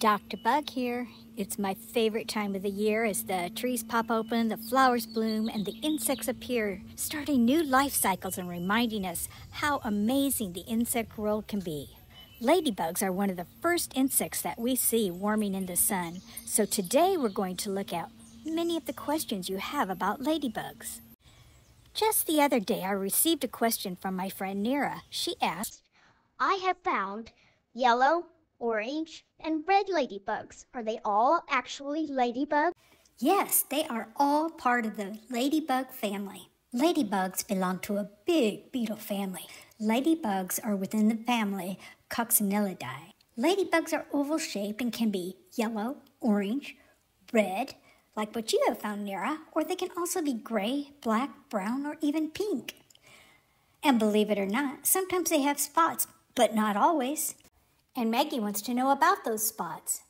Dr. Bug here. It's my favorite time of the year as the trees pop open, the flowers bloom, and the insects appear, starting new life cycles and reminding us how amazing the insect world can be. Ladybugs are one of the first insects that we see warming in the sun, so today we're going to look at many of the questions you have about ladybugs. Just the other day, I received a question from my friend Neera. She asked, I have found yellow, orange, and red ladybugs. Are they all actually ladybugs? Yes, they are all part of the ladybug family. Ladybugs belong to a big beetle family. Ladybugs are within the family Coccinellidae. Ladybugs are oval-shaped and can be yellow, orange, red, like what you have found, Neera, or they can also be gray, black, brown, or even pink. And believe it or not, sometimes they have spots, but not always. And Maggie wants to know about those spots.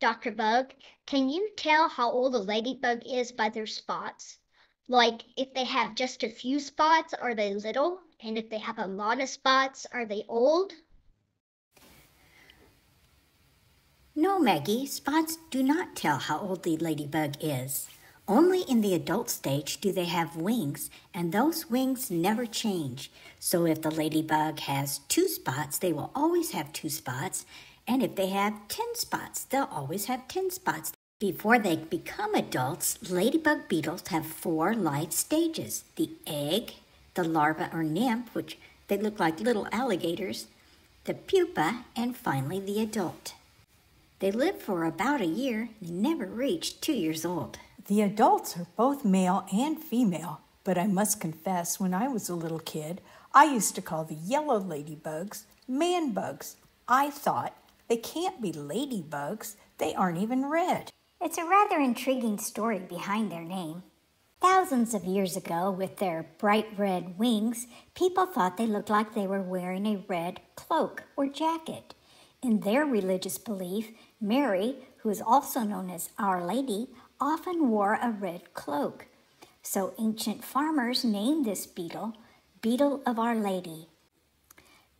Dr. Bug, can you tell how old a ladybug is by their spots? Like, if they have just a few spots, are they little? And if they have a lot of spots, are they old? No, Maggie, spots do not tell how old the ladybug is. Only in the adult stage do they have wings, and those wings never change. So if the ladybug has 2 spots, they will always have 2 spots. And if they have 10 spots, they'll always have 10 spots. Before they become adults, ladybug beetles have 4 life stages. The egg, the larva or nymph, which they look like little alligators, the pupa, and finally the adult. They live for about a year and never reach 2 years old. The adults are both male and female, but I must confess when I was a little kid, I used to call the yellow ladybugs man bugs. I thought, they can't be ladybugs, they aren't even red. It's a rather intriguing story behind their name. Thousands of years ago, with their bright red wings, people thought they looked like they were wearing a red cloak or jacket. In their religious belief, Mary, who is also known as Our Lady, often wore a red cloak. So ancient farmers named this beetle, Beetle of Our Lady.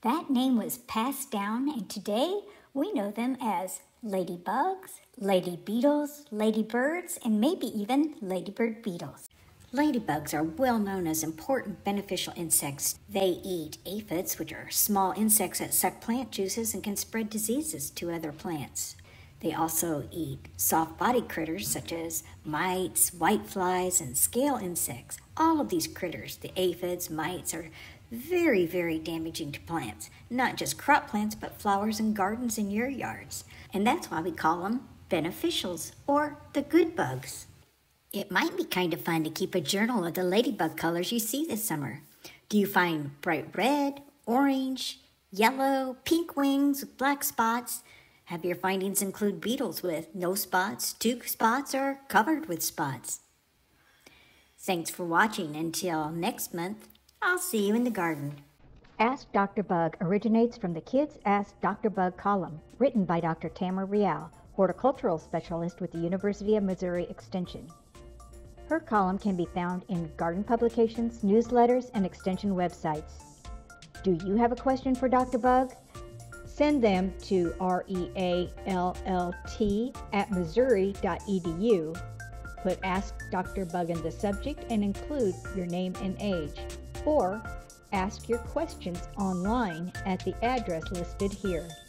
That name was passed down, and today we know them as ladybugs, lady beetles, ladybirds, and maybe even ladybird beetles. Ladybugs are well known as important beneficial insects. They eat aphids, which are small insects that suck plant juices and can spread diseases to other plants. They also eat soft-bodied critters such as mites, whiteflies, and scale insects. All of these critters, the aphids, mites, are very, very damaging to plants. Not just crop plants, but flowers and gardens in your yards. And that's why we call them beneficials, or the good bugs. It might be kind of fun to keep a journal of the ladybug colors you see this summer. Do you find bright red, orange, yellow, pink wings with black spots? Have your findings include beetles with no spots, 2 spots, or covered with spots? Thanks for watching. Until next month, I'll see you in the garden. Ask Dr. Bug originates from the Kids Ask Dr. Bug column, written by Dr. Tamara Reall, horticultural specialist with the University of Missouri Extension. Her column can be found in garden publications, newsletters, and extension websites. Do you have a question for Dr. Bug? Send them to reallt@missouri.edu. Put Ask Dr. Bug in the subject and include your name and age. Or ask your questions online at the address listed here.